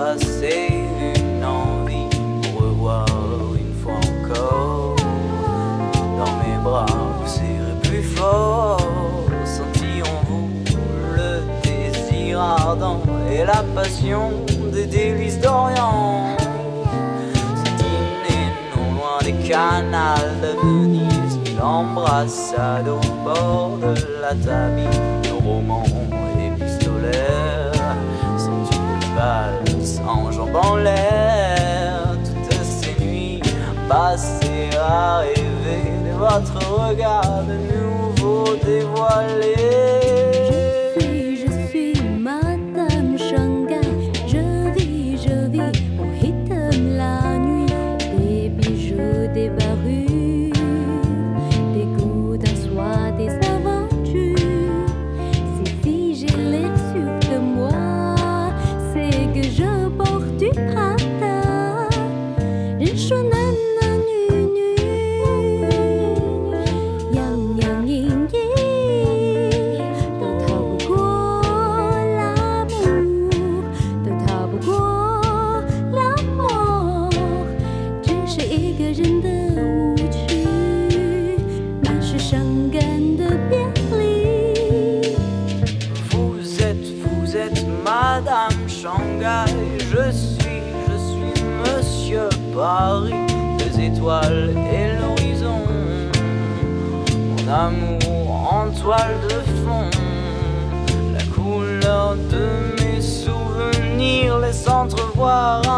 passer une envie pour revoir une fois encore dans mes bras, vous serrez plus fort, sentis en vous le désir ardent et la passion des délices d'Orient. Ce dîner non loin des canals de Venise, mille embrassades au bord de la Tamise, nos romans et les pistolets sont une valse en jambes en l'air. Toutes ces nuits passées à rêver de votre regard de nouveau dévoilé. Madame Shanghai, je suis Monsieur Paris, les étoiles et l'horizon, mon amour en toile de fond, la couleur de mes souvenirs laisse entrevoir.